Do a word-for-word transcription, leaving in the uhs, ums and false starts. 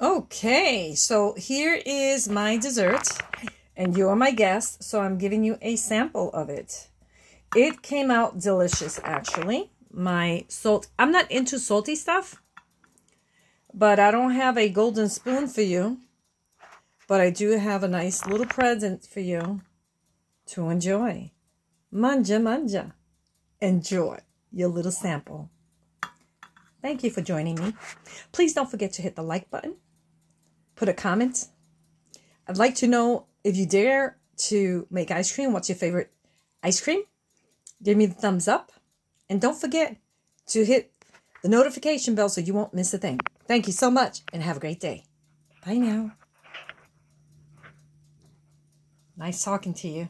Okay, so here is my dessert, and you are my guest, so I'm giving you a sample of it. It came out delicious, actually. My salt, I'm not into salty stuff, but I don't have a golden spoon for you, but I do have a nice little present for you to enjoy. Manja, manja. Enjoy your little sample. Thank you for joining me. Please don't forget to hit the like button. Put a comment. I'd like to know if you dare to make ice cream. What's your favorite ice cream? Give me the thumbs up. And don't forget to hit the notification bell so you won't miss a thing. Thank you so much and have a great day. Bye now. Nice talking to you.